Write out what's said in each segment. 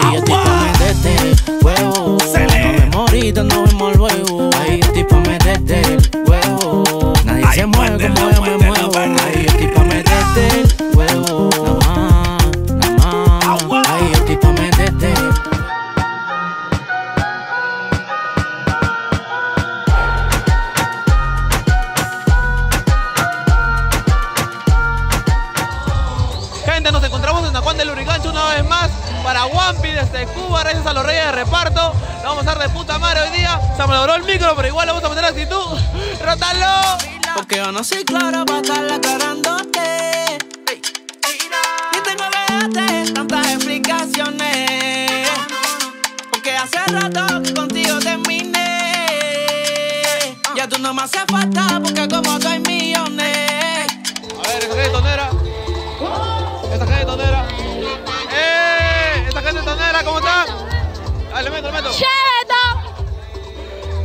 Ay, tipo, métete el huevo. No vemos ahorita, no vemos luego. Ay, tipo, métete el huevo. Nadie se mueve como yo me muevo. Ay, tipo, métete el huevo. Nada más. Ay, tipo, métete. Gente, nos encontramos en San Juan de Maristán una vez más para Wampi desde Cuba, gracias a los reyes de reparto. La vamos a dar de puta madre hoy día. Se me logró el micro, pero igual le vamos a meter la actitud. ¡Rotalo! Porque yo no soy claro para estarla carándote. Y tengo novedades, tantas explicaciones. Porque hace rato que contigo terminé. Ya tú no me haces falta, porque como tú hay millones. A ver, esa gente tonera. Esa gente tonera. ¿Cómo está? Dale, le meto. ¡Cheto!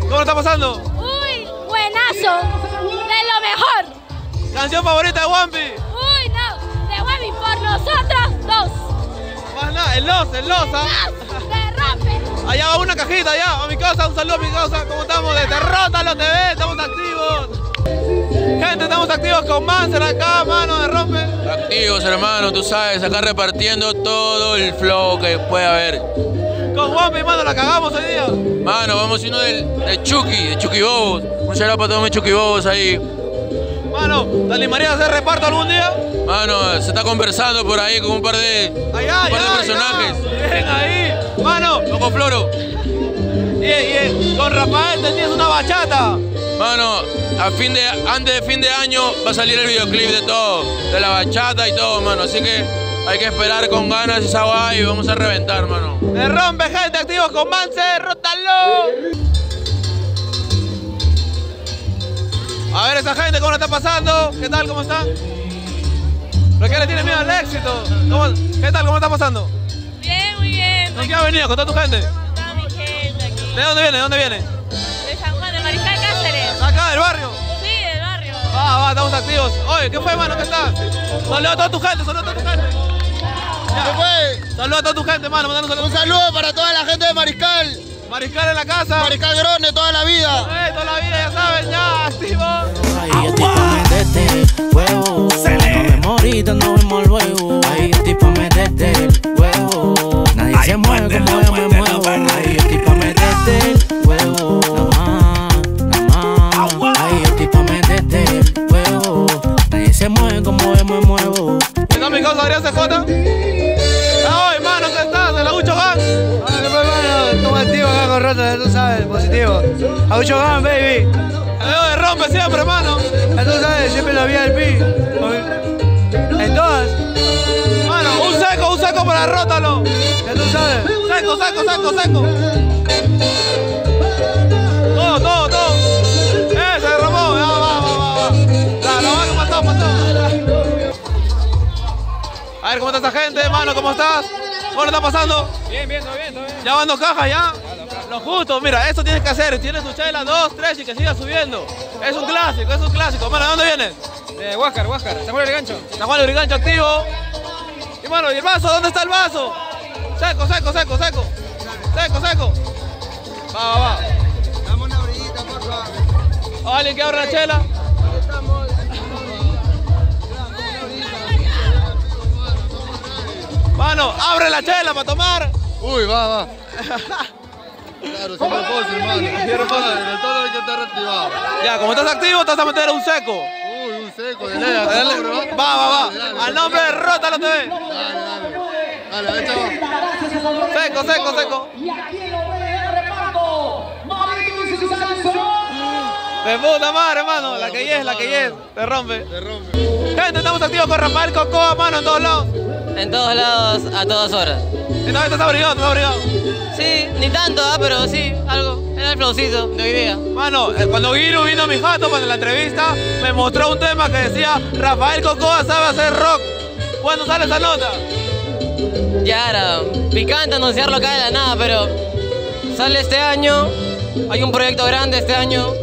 ¿Cómo lo está pasando? Uy, buenazo. De lo mejor. ¿Canción favorita de Wampi? Uy, no. De Wampi, por nosotros dos. Más nada, el los, ¿ah? Derrape. Allá va una cajita, allá. A mi causa, un saludo a mi causa. ¿Cómo estamos? Desde Rotalo TV, estamos activos. Gente, estamos activos con Manser acá, mano de rompe. Activos, hermano, tú sabes, acá repartiendo todo el flow que puede haber. Con Wampi, mano, la cagamos hoy día. Mano, vamos uno de Chucky Bobos. Un shout out para todos mis Chucky Bobos ahí. Mano, ¿Dani María hacer reparto algún día? Mano, se está conversando por ahí con un par de personajes. Bien ahí, mano. Con Floro. Bien. Con Rafael tenías una bachata. Mano, antes de fin de año va a salir el videoclip de todo, de la bachata y todo, mano. Así que hay que esperar con ganas esa guay y vamos a reventar, mano. ¡Me rompe, gente! ¡Activos con Manser! ¡Rótalo! A ver esa gente, ¿cómo la está pasando? ¿Qué tal? ¿Cómo está? ¿Por qué le tiene miedo al éxito? ¿Qué tal? ¿Cómo está pasando? Bien, muy bien. ¿Con quién ha venido? ¿Con toda tu gente? Con toda mi gente aquí. ¿De dónde viene? De San Juan de Maristán Cáceres. ¿Acá del barrio? Sí, del barrio. Va, estamos activos. Oye, ¿qué fue, mano? ¿Qué está? Saludos a toda tu gente, ¿Qué fue? Saludos a toda tu gente, mano. Un saludo para toda la gente de Mariscal. Mariscal en la casa. Mariscal Grone, toda la vida. Toda la vida, ya saben, ya, activos. Ahí el tipo métete el huevo. No vemos ahorita, no vemos luego. Ahí el tipo métete el huevo. Nadie se mueve como yo me muevo. Ahí el tipo métete el huevo. Se mueve como yo me muevo. ¿Está mi causa Adrián CJ? ¡Ah, hermano! ¿Qué estás? ¿El Aucho Gang? Ah, qué hermano, estamos activos acá con Roto, tú sabes, positivo. Aucho Gang, baby. Te veo de rompe siempre, hermano. Tú sabes, siempre lo vi al pi. Entonces, mano, un seco para Rótalo. Ya tú sabes. Seco. Todo. Se derramó. Va. A ver, ¿cómo está esa gente, hermano? ¿Cómo estás? ¿Cómo lo está pasando? Bien. Ya van dos cajas, ¿ya? Lo justo, mira, eso tienes que hacer. Tienes tu chela, 2, 3 y que siga subiendo. Es un clásico. Mano, ¿de dónde vienes? De Huáscar. San Juan de Urigancho. San Juan de Urigancho activo. Y mano, ¿y el vaso? ¿Dónde está el vaso? Seco. Va. Dame una brillita, por favor. ¿Alguien que abra la chela? Mano, abre la chela para tomar. Uy, va. Claro, sin reposo, hermano. Sin reposo, el todo hay que estar reactivado. Ya, como estás activo, te vas a meter un seco. Uy, un seco, de ley, va. Al nombre de Rótalo TV. Dale, échalo. Seco. Y aquí el hombre de reparto. ¡Mami, tú de puta madre, hermano! La que es. Te rompe. Gente, estamos activos con Rafael, Cocoa, mano, en todos lados. En todos lados, a todas horas. ¿Entonces estás abrigado? Sí, ni tanto, pero sí, algo. Era el flowcito de hoy día. Mano, cuando Guiru vino a mi jato para la entrevista, me mostró un tema que decía Rafael Cocoa sabe hacer rock. ¿Cuándo sale esa nota? Ya era picante anunciarlo acá de la nada, pero sale este año. Hay un proyecto grande este año.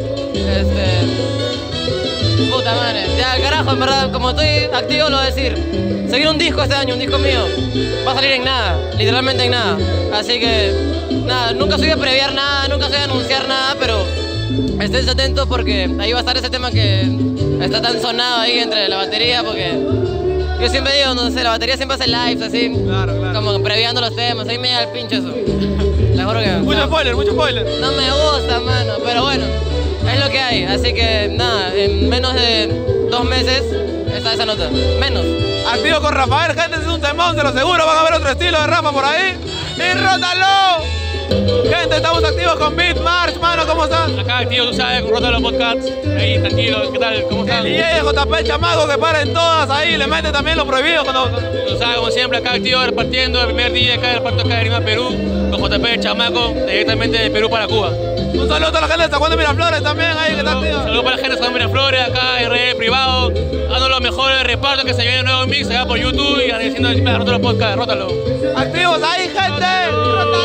Puta madre, ya al carajo, en verdad, como estoy activo lo voy a decir. Se viene un disco este año, un disco mío. Va a salir en nada, literalmente en nada. Así que, nada, nunca soy de previar nada, nunca soy de anunciar nada, pero estén atentos porque ahí va a estar ese tema que está tan sonado ahí entre la batería, porque yo siempre digo, no sé, la batería siempre hace lives así, claro, claro, como previando los temas, ahí me da el pinche eso. Les juro que... Mucho spoiler, mucho spoiler. No me gusta, mano, pero bueno, es lo que hay, así que nada, en menos de 2 meses está esa nota, menos. Activo con Rafael, gente, es un temón, se lo seguro, van a ver otro estilo de Rafa por ahí. ¡Y rótalo! Gente, estamos activos con Beat March, mano, ¿cómo están? Acá activos, tú sabes, con Rotalo Podcast, ahí tranquilo, ¿qué tal? ¿Cómo están? Y JP Chamaco, que paren todas ahí, le mete también los prohibidos. Tú sabes, como siempre, acá activos repartiendo el primer día acá del reparto acá de Lima, Perú, con JP Chamaco, directamente de Perú para Cuba. Un saludo a la gente de San Juan de Miraflores también, ahí, ¿qué tal, tío? Un saludo para la gente de San Juan de Miraflores, acá en redes privado, dando los mejores repartos que se viene nuevo mix acá por YouTube y agradeciendo a Rotalo Podcast, Rótalo. Activos ahí, gente, Rótalo.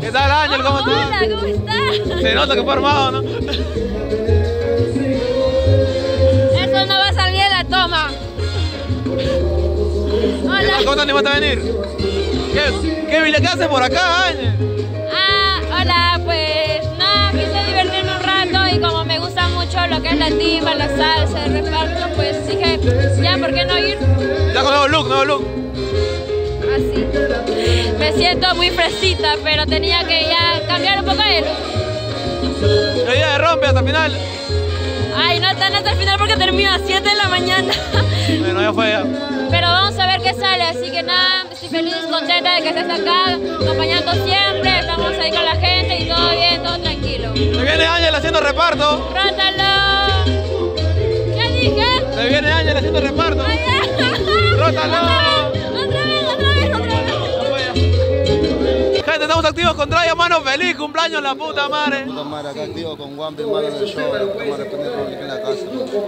¿Qué tal, Ángel? ¿Cómo estás? Hola, ¿cómo estás? Se nota que fue armado, ¿no? Eso no va a salir de la toma. Hola. ¿Cómo te animaste a venir? ¿Qué haces por acá, Ángel? Ah, hola, pues nada, quise divertirme un rato y como me gusta mucho lo que es la timba, la salsa, el reparto, pues dije, ya, ¿por qué no ir? Ya con nuevo look, nuevo look. Así. Me siento muy fresita, pero tenía que ya cambiar un poco de look. ¿La idea de rompe hasta el final? Ay, no están hasta el final porque termino a 7 de la mañana. Bueno, ya fue ya. Pero vamos a ver qué sale, así que nada, estoy feliz, contenta de que estés acá, acompañando siempre, estamos ahí con la gente y todo bien, todo tranquilo. Se viene Ángel haciendo reparto. ¡Rótalo! ¿Qué dije? Se viene Ángel haciendo reparto. Ay, ¡rótalo! Gente, estamos activos con Traya, mano, feliz cumpleaños, la puta madre. Puta madre, acá activos con Wampi, mano, en el show, estamos respondiendo en la casa.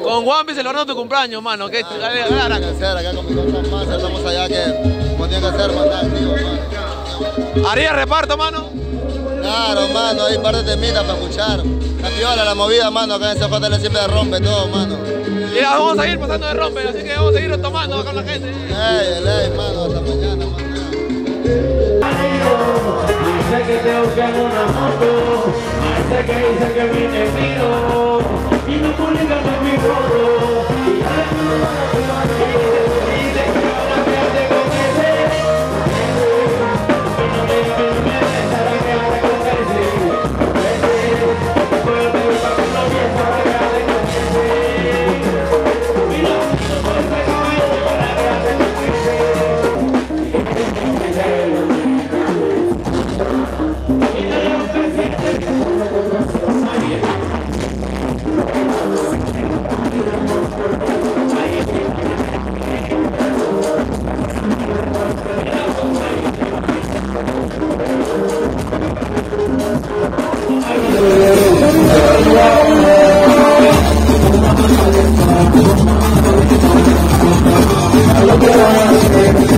Con Wampi celebrando tu cumpleaños, mano, que ganar acá. Acá con mi compa, estamos allá que como tiene que hacer, mano, activos, mano. ¿Haría reparto, mano? Claro, mano, hay un par de temitas para escuchar. La piola, la movida, mano, acá en esa pata le siempre rompe todo, mano. Y ya vamos a seguir pasando de rompe, así que vamos a seguir tomando con la gente. Ley, mano, hasta mañana, mano. Dice que te buscan una moto, dice que vine tiro y no publican en mi foto. Dice que van a quedarte con ese, que no te permiten para quedarte con ese, que puedo pedir para que no vienes para quedarte con ese, y no puedes acabar para quedarte con ese.